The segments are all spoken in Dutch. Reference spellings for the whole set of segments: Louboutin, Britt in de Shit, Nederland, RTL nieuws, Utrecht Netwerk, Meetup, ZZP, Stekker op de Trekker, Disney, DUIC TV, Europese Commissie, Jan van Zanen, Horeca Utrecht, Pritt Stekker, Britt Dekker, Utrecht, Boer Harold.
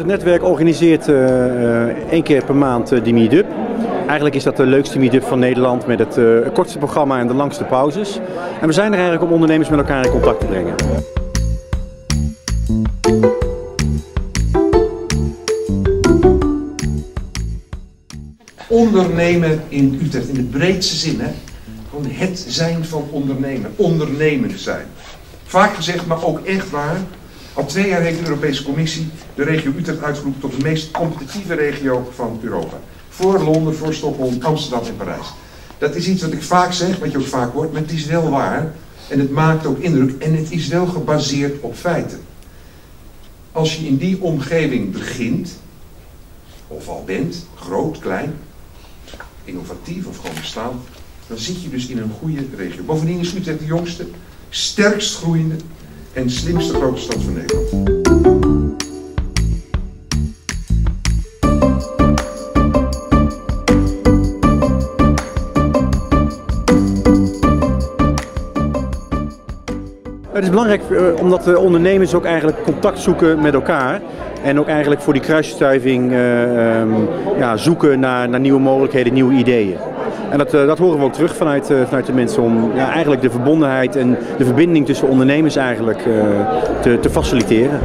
Utrecht Netwerk organiseert één keer per maand die meet-up. Eigenlijk is dat de leukste meet-up van Nederland met het kortste programma en de langste pauzes. En we zijn er eigenlijk om ondernemers met elkaar in contact te brengen. Ondernemen in Utrecht, in de breedste zin, hè? Gewoon het zijn van ondernemen, ondernemend zijn. Vaak gezegd, maar ook echt waar. Al 2 jaar heeft de Europese Commissie de regio Utrecht uitgeroepen tot de meest competitieve regio van Europa. Voor Londen, voor Stockholm, Amsterdam en Parijs. Dat is iets wat ik vaak zeg, wat je ook vaak hoort, maar het is wel waar. En het maakt ook indruk en het is wel gebaseerd op feiten. Als je in die omgeving begint, of al bent, groot, klein, innovatief of gewoon bestaan, dan zit je dus in een goede regio. Bovendien is Utrecht de jongste, sterkst groeiende en slimste grote stad van Nederland. Het is belangrijk omdat de ondernemers ook eigenlijk contact zoeken met elkaar. En ook eigenlijk voor die kruisstuiving zoeken naar nieuwe mogelijkheden, nieuwe ideeën. En dat horen we ook terug vanuit de mensen om eigenlijk de verbondenheid en de verbinding tussen ondernemers eigenlijk te faciliteren.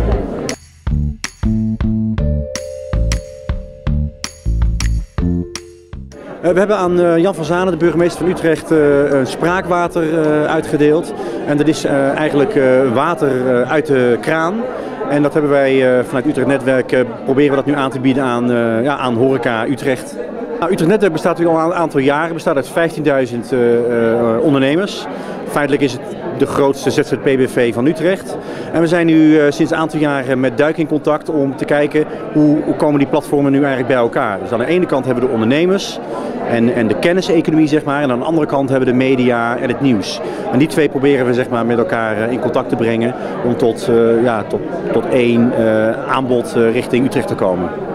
We hebben aan Jan van Zanen, de burgemeester van Utrecht, een spraakwater uitgedeeld. En dat is eigenlijk water uit de kraan. En dat hebben wij vanuit Utrecht Netwerk, proberen we dat nu aan te bieden aan Horeca Utrecht. Nou, Utrecht Netwerk bestaat natuurlijk al een aantal jaren, bestaat uit 15.000 ondernemers. Feitelijk is het de grootste ZZP-BV van Utrecht. En we zijn nu sinds een aantal jaren met Duik in contact om te kijken hoe komen die platformen nu eigenlijk bij elkaar. Dus aan de ene kant hebben we de ondernemers en de kenniseconomie, zeg maar. En aan de andere kant hebben we de media en het nieuws. En die twee proberen we, zeg maar, met elkaar in contact te brengen om tot één aanbod richting Utrecht te komen.